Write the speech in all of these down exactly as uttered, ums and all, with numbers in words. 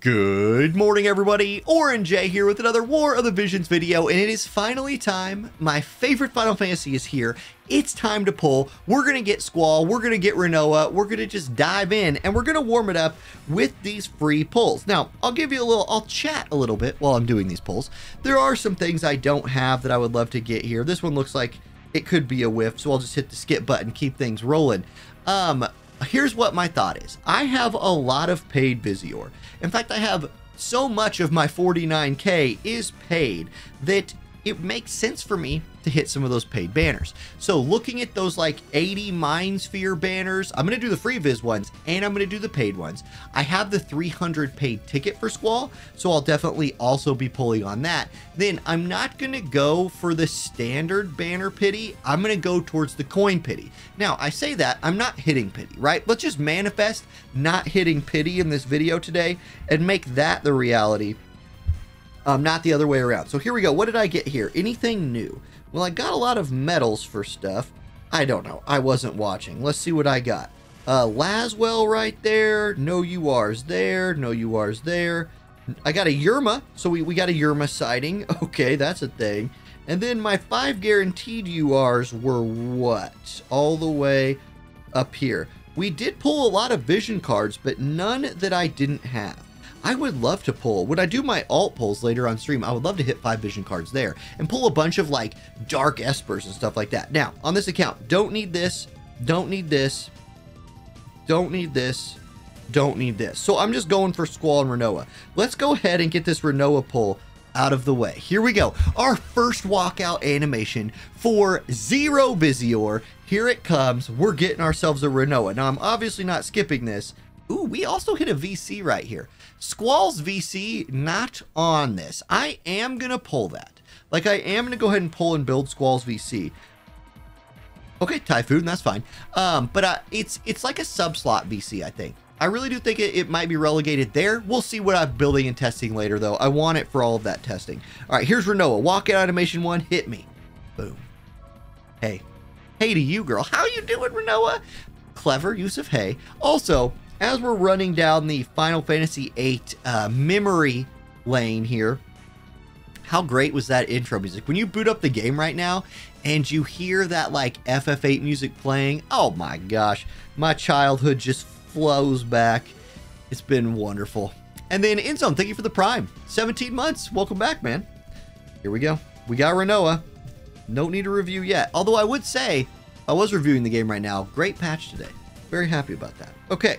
Good morning, everybody. Orange J here with another War of the Visions video, and it is finally time. My favorite Final Fantasy is here. It's time to pull. We're going to get Squall. We're going to get Rinoa. We're going to just dive in, and we're going to warm it up with these free pulls. Now, I'll give you a little, I'll chat a little bit while I'm doing these pulls. There are some things I don't have that I would love to get here. This one looks like it could be a whiff, so I'll just hit the skip button, keep things rolling. Um... Here's what my thought is. I have a lot of paid Visior. In fact, I have so much of my forty-nine K is paid that it makes sense for me to hit some of those paid banners. So looking at those like eighty Mind Sphere banners, I'm going to do the free Viz ones and I'm going to do the paid ones. I have the three hundred paid ticket for Squall, so I'll definitely also be pulling on that. Then I'm not going to go for the standard banner pity. I'm going to go towards the coin pity. Now I say that I'm not hitting pity, right? Let's just manifest not hitting pity in this video today and make that the reality. Um, not the other way around. So here we go. What did I get here? Anything new? Well, I got a lot of medals for stuff. I don't know. I wasn't watching. Let's see what I got. Uh, Laswell right there. No U Rs there. No U Rs there. I got a Yurma. So we, we got a Yurma sighting. Okay, that's a thing. And then my five guaranteed U Rs were what? All the way up here. We did pull a lot of vision cards, but none that I didn't have. I would love to pull, when I do my alt pulls later on stream, I would love to hit five vision cards there and pull a bunch of like dark espers and stuff like that. Now on this account, don't need this, don't need this, don't need this, don't need this. So I'm just going for Squall and Rinoa. Let's go ahead and get this Rinoa pull out of the way. Here we go. Our first walkout animation for zero Vizior. Here it comes. We're getting ourselves a Rinoa. Now I'm obviously not skipping this. Ooh, we also hit a V C right here. Squall's V C, not on this. I am going to pull that. Like, I am going to go ahead and pull and build Squall's V C. Okay, Typhoon, that's fine. Um, but uh, it's it's like a sub-slot V C, I think. I really do think it, it might be relegated there. We'll see what I'm building and testing later, though. I want it for all of that testing. All right, here's Rinoa. Walkout animation one, hit me. Boom. Hey. Hey to you, girl. How you doing, Rinoa? Clever use of hey. Also, as we're running down the Final Fantasy eight uh, memory lane here, how great was that intro music? When you boot up the game right now and you hear that like F F eight music playing, oh my gosh, my childhood just flows back. It's been wonderful. And then Endzone, thank you for the Prime. seventeen months, welcome back, man. Here we go. We got Rinoa. Don't need a review yet. Although I would say, I was reviewing the game right now. Great patch today. Very happy about that. Okay.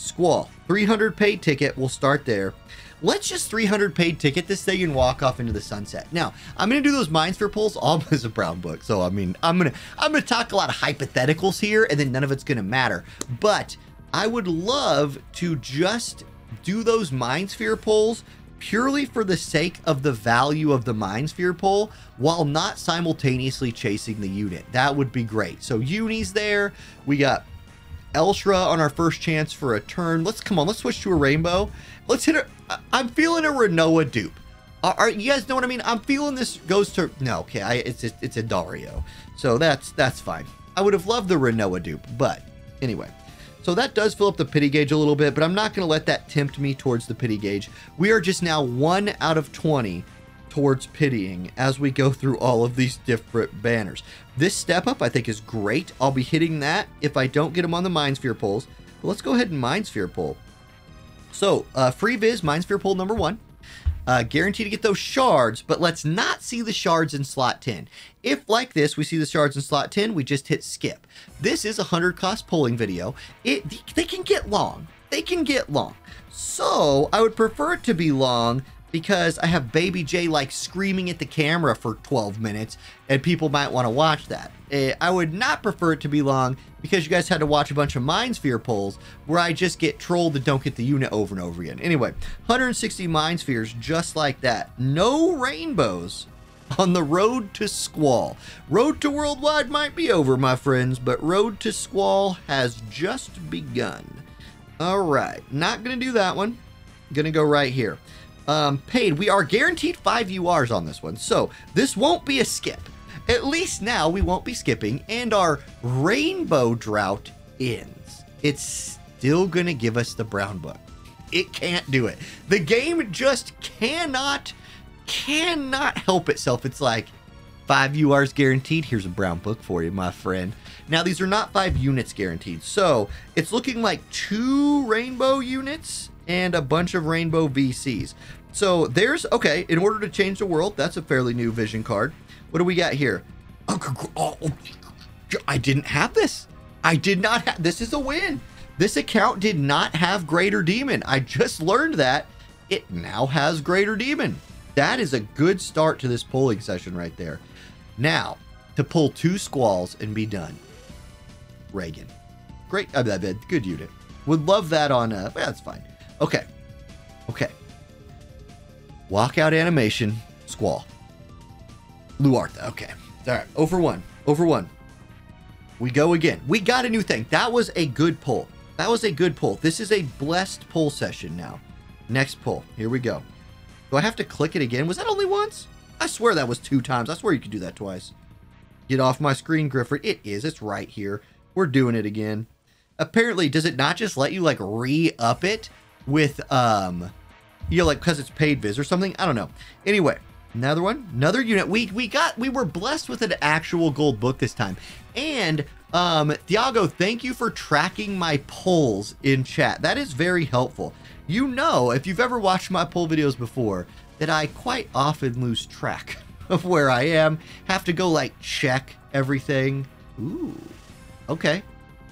Squall, three hundred paid ticket. We'll start there. Let's just three hundred paid ticket this thing and walk off into the sunset. Now, I'm going to do those Mind Sphere pulls all as a brown book. So, I mean, I'm going to I'm going to talk a lot of hypotheticals here and then none of it's going to matter. But I would love to just do those Mind Sphere pulls purely for the sake of the value of the Mind Sphere pull while not simultaneously chasing the unit. That would be great. So, Uni's there. We got Elstra on our first chance for a turn. Let's come on. Let's switch to a rainbow. Let's hit a. I'm feeling a Rinoa dupe. Are, are you guys know what I mean? I'm feeling this goes to no. Okay, I, it's a, it's a Dario, so that's that's fine. I would have loved the Rinoa dupe, but anyway. So that does fill up the pity gauge a little bit, but I'm not going to let that tempt me towards the pity gauge. We are just now one out of twenty towards pitying as we go through all of these different banners. This step up I think is great. I'll be hitting that if I don't get them on the Mind Sphere pulls. But let's go ahead and Mind Sphere pull. So uh, free Viz Mind Sphere pull number one. Uh, guaranteed to get those shards, but let's not see the shards in slot ten. If like this, we see the shards in slot ten, we just hit skip. This is a one hundred cost pulling video. It they can get long. They can get long. So I would prefer it to be long, because I have Baby J like screaming at the camera for twelve minutes and people might want to watch that. I would not prefer it to be long because you guys had to watch a bunch of Mind Sphere pulls where I just get trolled and don't get the unit over and over again. Anyway, one hundred sixty Mind Spheres just like that. No rainbows on the road to Squall. Road to Worldwide might be over, my friends, but road to Squall has just begun. All right, not going to do that one. Going to go right here. Um, paid, we are guaranteed five U Rs on this one, so this won't be a skip. At least now we won't be skipping, and our rainbow drought ends. It's still gonna give us the brown book. It can't do it. The game just cannot, cannot help itself. It's like, five U Rs guaranteed. Here's a brown book for you, my friend. Now, these are not five units guaranteed. So it's looking like two rainbow units and a bunch of rainbow V Cs. So there's, okay, in order to change the world, that's a fairly new vision card. What do we got here? Oh, I didn't have this. I did not have, this is a win. This account did not have Greater Demon. I just learned that. It now has Greater Demon. That is a good start to this polling session right there. Now, to pull two Squalls and be done. Reagan. Great, I mean, good unit. Would love that on, uh, that's fine. Okay, okay. Walkout animation, Squall. Luartha, okay. All right, over one, over one. We go again. We got a new thing. That was a good pull. That was a good pull. This is a blessed pull session now. Next pull, here we go. Do I have to click it again? Was that only once? I swear that was two times. I swear you could do that twice. Get off my screen, Griffith. It is. It's right here. We're doing it again. Apparently, does it not just let you, like, re-up it with, um, you know, like, because it's paid viz or something? I don't know. Anyway, another one. Another unit. We, we got, we were blessed with an actual gold book this time. And, um, Thiago, thank you for tracking my polls in chat. That is very helpful. You know, if you've ever watched my poll videos before, that I quite often lose track of where I am. Have to go, like, check everything. Ooh, okay.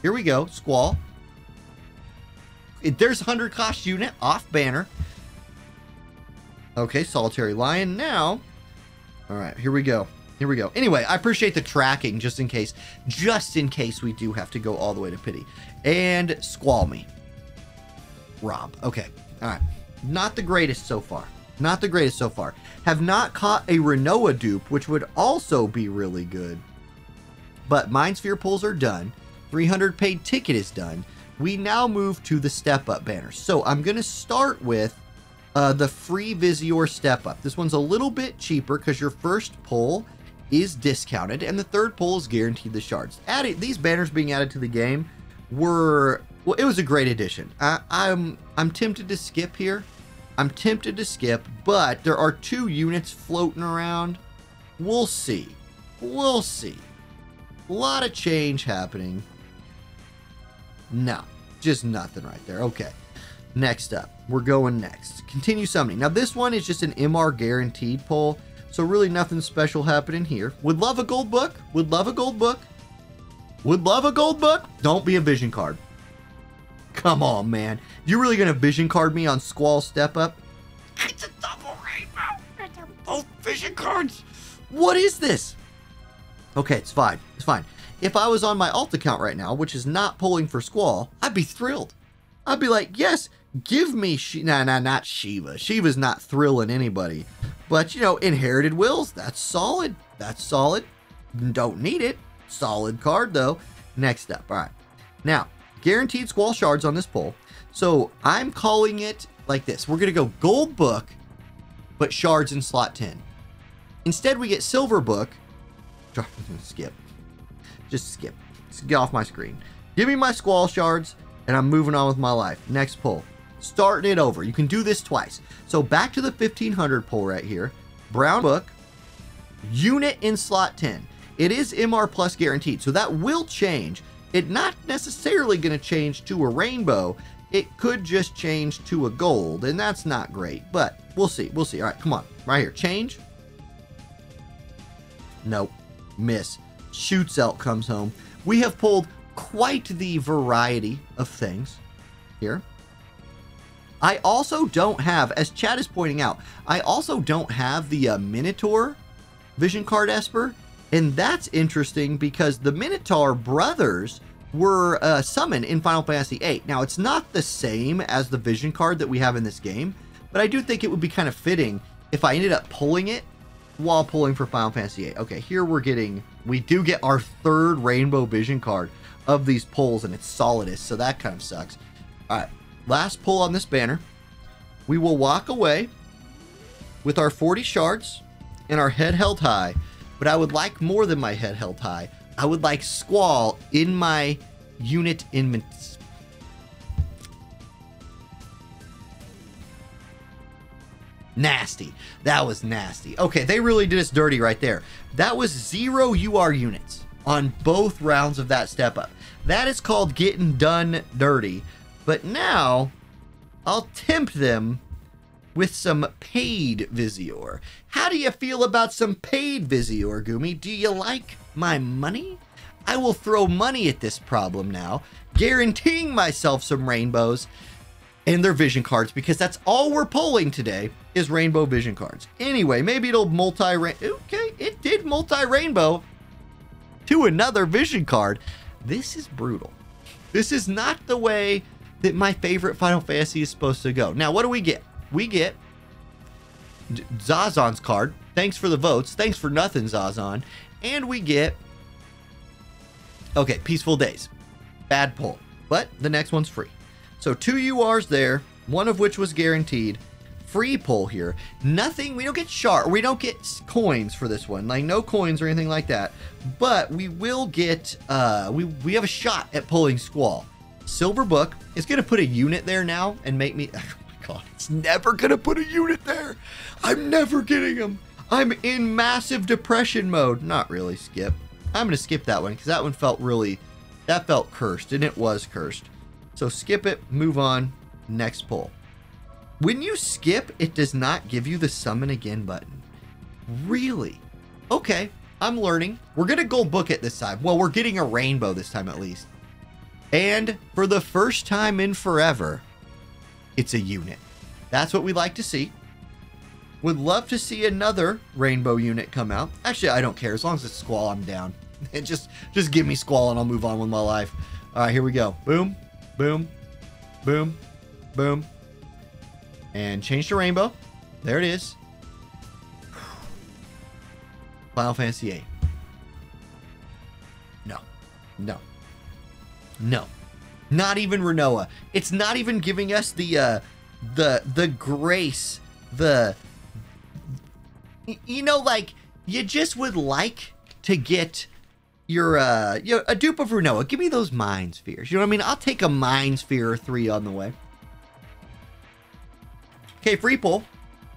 Here we go, Squall. There's one hundred cost unit, off banner. Okay, Solitary Lion now. All right, here we go. Here we go. Anyway, I appreciate the tracking just in case. Just in case we do have to go all the way to pity. And Squall me. Rob. Okay, all right. Not the greatest so far. Not the greatest so far. Have not caught a Rinoa dupe, which would also be really good. But Mind Sphere pulls are done. three hundred paid ticket is done. We now move to the step up banner. So I'm going to start with uh, the free Vizior step up. This one's a little bit cheaper because your first pull is discounted and the third pull is guaranteed the shards. Added, these banners being added to the game were, well, it was a great addition. I, I'm, I'm tempted to skip here. I'm tempted to skip, but there are two units floating around. We'll see. We'll see. A lot of change happening. No, just nothing right there. Okay. Next up, we're going next. Continue summoning. Now, this one is just an M R guaranteed pull, so really nothing special happening here. Would love a gold book. Would love a gold book. Would love a gold book. Don't be a vision card. Come on, man. You really gonna vision card me on Squall step up? It's a double rainbow. And they're both vision cards. What is this? Okay, it's fine. It's fine. If I was on my alt account right now, which is not pulling for Squall, I'd be thrilled. I'd be like, yes, give me she nah nah not Shiva. Shiva's not thrilling anybody. But you know, inherited wills, that's solid. That's solid. Don't need it. Solid card though. Next up. All right. Now, guaranteed Squall shards on this poll. So I'm calling it like this. We're going to go gold book, but shards in slot ten. Instead, we get silver book. Skip. Just skip. Just get off my screen. Give me my Squall shards, and I'm moving on with my life. Next poll. Starting it over. You can do this twice. So back to the fifteen hundred poll right here. Brown book. Unit in slot ten. It is M R plus guaranteed, so that will change. It's not necessarily going to change to a rainbow. It could just change to a gold, and that's not great, but we'll see. We'll see. All right, come on. Right here. Change. Nope. Miss. Shoots out comes home. We have pulled quite the variety of things here. I also don't have, as Chad is pointing out, I also don't have the uh, Minotaur vision card Esper. And that's interesting because the Minotaur brothers were uh, summoned in Final Fantasy eight. Now, it's not the same as the vision card that we have in this game, but I do think it would be kind of fitting if I ended up pulling it while pulling for Final Fantasy eight. Okay, here we're getting, we do get our third rainbow vision card of these pulls, and it's Solidus, so that kind of sucks. All right, last pull on this banner. We will walk away with our forty shards and our head held high. But I would like more than my head held high. I would like Squall in my unit in... Nasty. That was nasty. Okay, they really did us dirty right there. That was zero U R units on both rounds of that step up. That is called getting done dirty. But now, I'll tempt them with some paid Vizior. How do you feel about some paid Vizior, Gumi? Do you like my money? I will throw money at this problem now, guaranteeing myself some rainbows and their vision cards, because that's all we're pulling today is rainbow vision cards. Anyway, maybe it'll multi-rain. Okay, it did multi-rainbow to another vision card. This is brutal. This is not the way that my favorite Final Fantasy is supposed to go. Now, what do we get? We get Zazan's card. Thanks for the votes. Thanks for nothing, Zazan. And we get... okay, Peaceful Days. Bad pull. But the next one's free. So two U Rs there, one of which was guaranteed. Free pull here. Nothing, we don't get shard, we don't get coins for this one. Like, no coins or anything like that. But we will get, uh, we, we have a shot at pulling Squall. Silver Book is going to put a unit there now and make me, oh my god, it's never going to put a unit there. I'm never getting them. I'm in massive depression mode. Not really, skip. I'm going to skip that one because that one felt really, that felt cursed, and it was cursed. So skip it, move on, next pull. When you skip, it does not give you the summon again button. Really? Okay, I'm learning. We're gonna Gold Book it this time. Well, we're getting a rainbow this time at least. And for the first time in forever, it's a unit. That's what we like to see. Would love to see another rainbow unit come out. Actually, I don't care. As long as it's Squall, I'm down. just, just give me Squall and I'll move on with my life. All right, here we go. Boom. Boom, boom, boom, and change to rainbow. There it is. Final Fantasy eight. No, no, no. Not even Rinoa. It's not even giving us the, uh, the, the grace, the, you know, like, you just would like to get... You're, uh, you're a dupe of Rinoa. Give me those Mind Spheres. You know what I mean? I'll take a Mind Sphere or three on the way. Okay, free pull.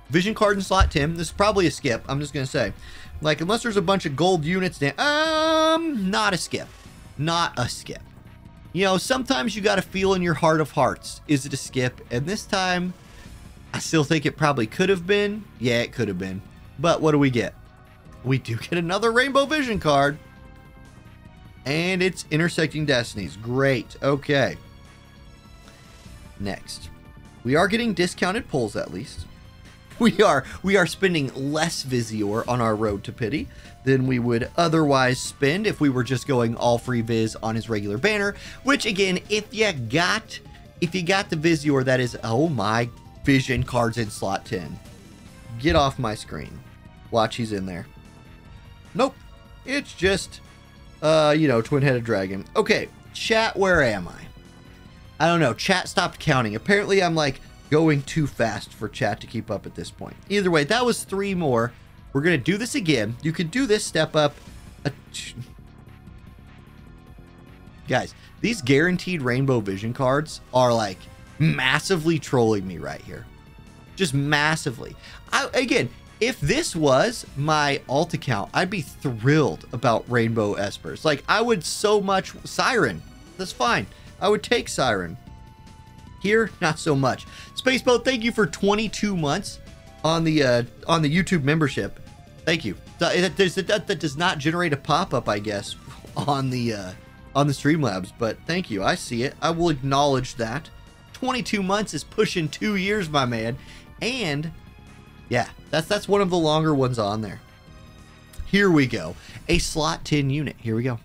Vision card in slot ten. This is probably a skip. I'm just going to say. Like, unless there's a bunch of gold units. Um, not a skip. Not a skip. You know, sometimes you got to feel in your heart of hearts. Is it a skip? And this time, I still think it probably could have been. Yeah, it could have been. But what do we get? We do get another Rainbow Vision card. And it's Intersecting Destinies. Great. Okay. Next. We are getting discounted pulls at least. We are we are spending less Vizior on our road to pity than we would otherwise spend if we were just going all free Viz on his regular banner. Which again, if you got if you got the Vizior, that is, oh my, vision cards in slot ten. Get off my screen. Watch, he's in there. Nope. It's just Uh, you know, Twin-headed Dragon. Okay, chat, where am I? I don't know. Chat stopped counting. Apparently, I'm, like, going too fast for chat to keep up at this point. Either way, that was three more. We're going to do this again. You can do this step up. Guys, these guaranteed Rainbow Vision cards are, like, massively trolling me right here. Just massively. I, again... If this was my alt account, I'd be thrilled about Rainbow Espers. Like, I would so much... Siren. That's fine. I would take Siren. Here, not so much. Spaceboat, thank you for twenty-two months on the uh, on the YouTube membership. Thank you. That, that, that does not generate a pop-up, I guess, on the, uh, on the Streamlabs. But thank you. I see it. I will acknowledge that. twenty-two months is pushing two years, my man. And... yeah, that's that's one of the longer ones on there. Here we go. A slot ten unit. Here we go.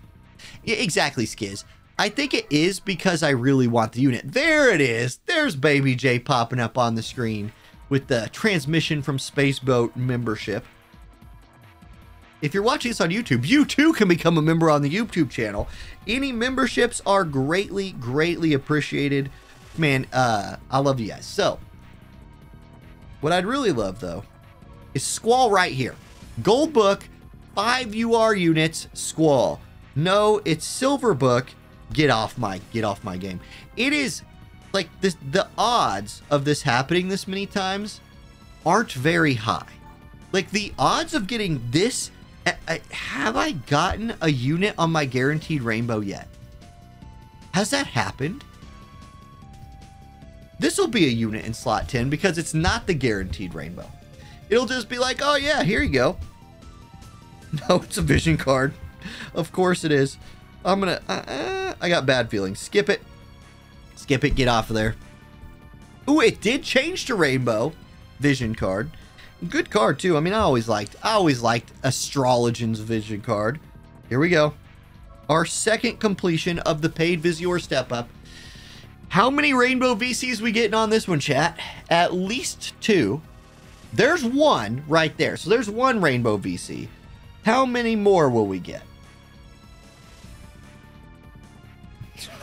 Yeah, exactly, Skiz. I think it is because I really want the unit. There it is. There's Baby J popping up on the screen with the transmission from Spaceboat membership. If you're watching this on YouTube, you too can become a member on the YouTube channel. Any memberships are greatly, greatly appreciated. Man, uh, I love you guys. So... what I'd really love, though, is Squall right here. Gold Book, five U R units, Squall. No, it's Silver Book. Get off my, get off my game. It is, like, this, the odds of this happening this many times aren't very high. Like, the odds of getting this... I, I, have I gotten a unit on my guaranteed rainbow yet? Has that happened? This will be a unit in slot ten because it's not the guaranteed rainbow. It'll just be like, oh yeah, here you go. No, it's a vision card. Of course it is. I'm gonna... Uh, uh, I got bad feelings. Skip it. Skip it. Get off of there. Ooh, it did change to rainbow. Vision card. Good card, too. I mean, I always liked... I always liked Astrologian's vision card. Here we go. Our second completion of the paid Vizior step-up. How many rainbow V Cs we getting on this one, chat? At least two. There's one right there. So there's one rainbow V C. How many more will we get?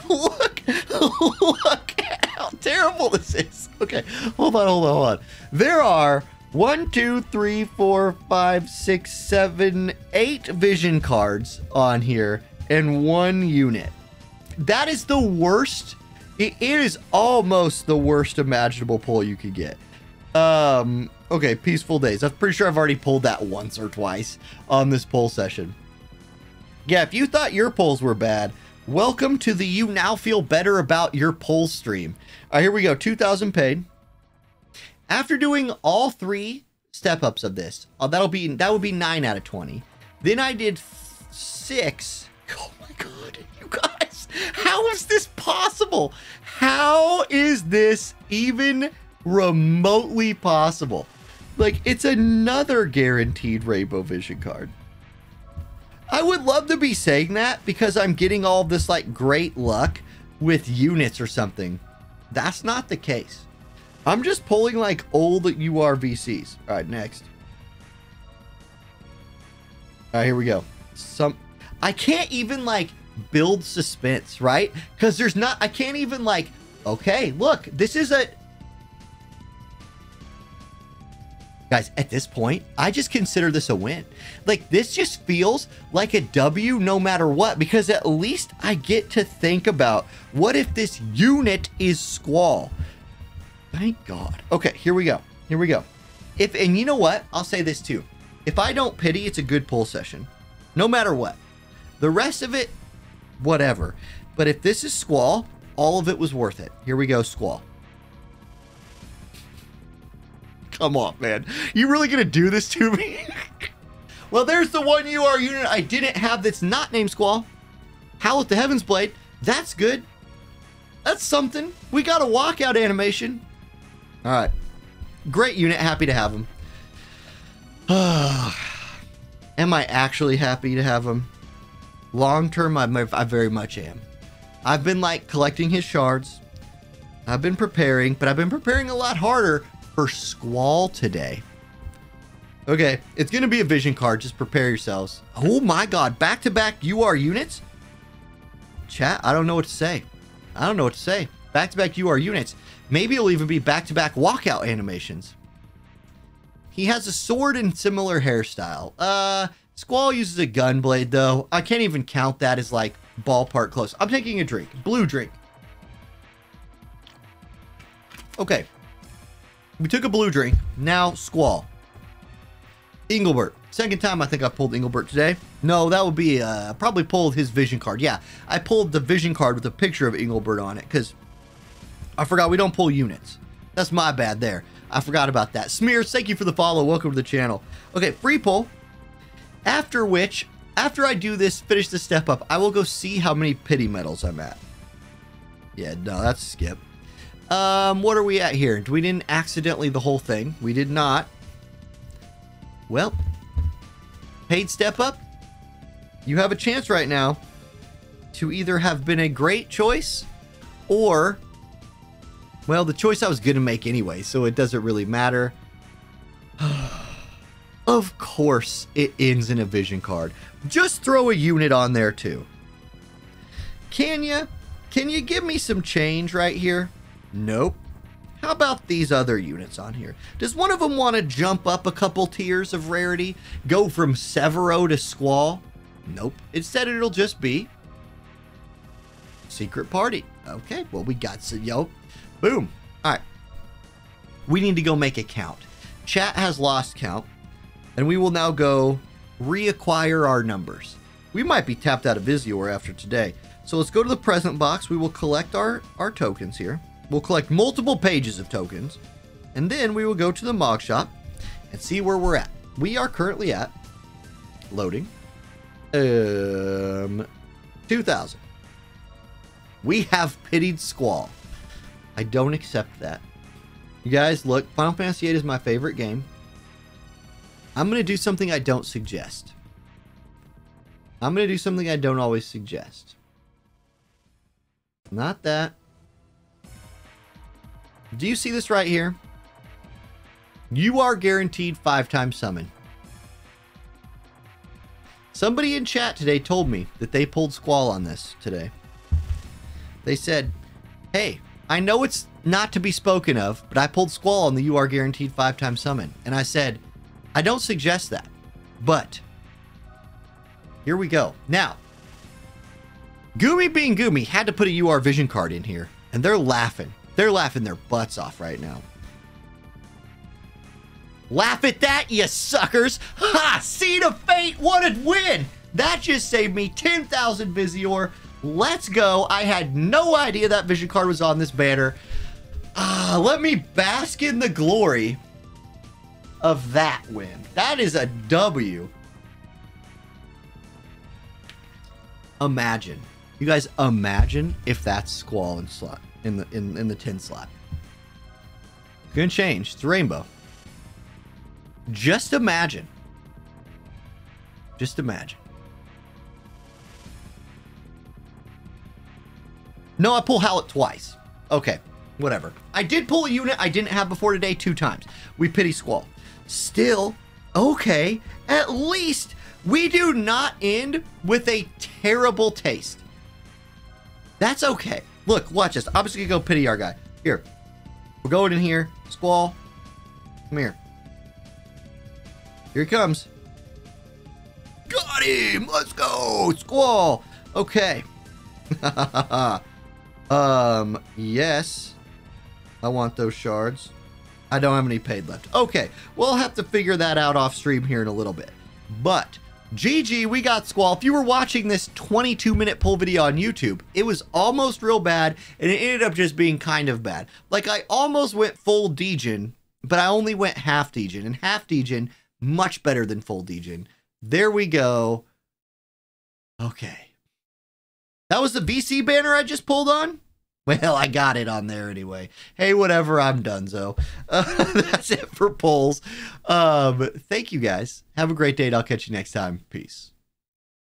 Look! Look at how terrible this is. Okay, hold on, hold on, hold on. There are... One, two, three, four, five, six, seven, eight vision cards on here and one unit. That is the worst. It is almost the worst imaginable pull you could get. Um, okay, Peaceful Days. I'm pretty sure I've already pulled that once or twice on this pull session. Yeah, if you thought your pulls were bad, welcome to the You Now Feel Better About Your Pull stream. All right, here we go. two thousand paid. After doing all three step-ups of this, oh, that'll be, that would be nine out of twenty. Then I did six. Oh my God, you guys, how is this possible? How is this even remotely possible? Like, it's another guaranteed rainbow vision card. I would love to be saying that because I'm getting all this like great luck with units or something. That's not the case. I'm just pulling like old U R V Cs. All right, next. All right, here we go. Some, I can't even like build suspense, right? Because there's not, I can't even like, okay, look, this is a... Guys, at this point, I just consider this a win. Like, this just feels like a W no matter what, because at least I get to think about, what if this unit is Squall? Thank God. Okay, here we go. Here we go. If, and you know what? I'll say this too. If I don't pity, it's a good pull session. No matter what. The rest of it, whatever. But if this is Squall, all of it was worth it. Here we go, Squall. Come on, man. You really gonna do this to me? Well, there's the one U R unit I didn't have that's not named Squall. Hallett the Heaven's Blade. That's good. That's something. We got a walkout animation. All right, great unit, happy to have him. Am I actually happy to have him? Long term, I, I very much am. I've been like collecting his shards. I've been preparing, but I've been preparing a lot harder for Squall today. Okay, it's gonna be a vision card, just prepare yourselves. Oh my God, back-to-back U R units? Chat, I don't know what to say. I don't know what to say. Back-to-back U R units. Maybe it'll even be back-to-back walkout animations. He has a sword and similar hairstyle. Uh, Squall uses a gunblade, though. I can't even count that as, like, ballpark close. I'm taking a drink. Blue drink. Okay. We took a blue drink. Now, Squall. Engelbert. Second time I think I pulled Engelbert today. No, that would be, uh, probably pulled his vision card. Yeah, I pulled the vision card with a picture of Engelbert on it, because... I forgot we don't pull units. That's my bad there. I forgot about that. Smears, thank you for the follow. Welcome to the channel. Okay, free pull. After which, after I do this, finish the step up, I will go see how many pity medals I'm at. Yeah, no, that's a skip. Um, what are we at here? We didn't accidentally the whole thing. We did not. Well, paid step up. You have a chance right now to either have been a great choice or... Well, the choice I was going to make anyway, so it doesn't really matter. Of course, it ends in a vision card. Just throw a unit on there, too. Can you? Can you give me some change right here? Nope. How about these other units on here? Does one of them want to jump up a couple tiers of rarity? Go from Severo to Squall? Nope. Instead, it'll just be... Secret Party. Okay, well, we got... So, yo. Boom. All right. We need to go make a count. Chat has lost count, and we will now go reacquire our numbers. We might be tapped out of Visior after today. So let's go to the present box. We will collect our, our tokens here. We'll collect multiple pages of tokens. And then we will go to the Mog Shop and see where we're at. We are currently at, loading, um, two thousand. We have pitied Squall. I don't accept that. You guys, look, Final Fantasy eight is my favorite game. I'm going to do something I don't suggest. I'm going to do something I don't always suggest. Not that. Do you see this right here? You are guaranteed five-time summon. Somebody in chat today told me that they pulled Squall on this today. They said, hey, I know it's not to be spoken of, but I pulled Squall on the you are guaranteed five-time summon. And I said, I don't suggest that, but here we go. Now, Gumi being Gumi had to put a U R vision card in here, and they're laughing. They're laughing their butts off right now. Laugh at that, you suckers. Ha! Seed of Fate, what a win! That just saved me ten thousand Vizior. Let's go. I had no idea that vision card was on this banner. Ah, let me bask in the glory of that win. That is a W. Imagine. You guys, imagine if that's Squall in slot in the in, in the ten slot. Gonna change. It's rainbow. Just imagine. Just imagine. No, I pull Hallett twice. Okay, whatever. I did pull a unit I didn't have before today two times. We pity Squall. Still, okay, at least we do not end with a terrible taste. That's okay. Look, watch this. I'm just going to go pity our guy. Here. We're going in here. Squall. Come here. Here he comes. Got him! Let's go! Squall! Okay. um, yes. I want those shards. I don't have any paid left. Okay. We'll have to figure that out off stream here in a little bit. But G G, we got Squall. If you were watching this twenty-two minute pull video on YouTube, it was almost real bad, and it ended up just being kind of bad. Like, I almost went full Degen, but I only went half Degen, and half Degen, much better than full Degen. There we go. Okay. That was the V C banner I just pulled on? Well, I got it on there anyway. Hey, whatever, I'm donezo. Uh, that's it for polls. Um, thank you guys. Have a great day, and I'll catch you next time. Peace.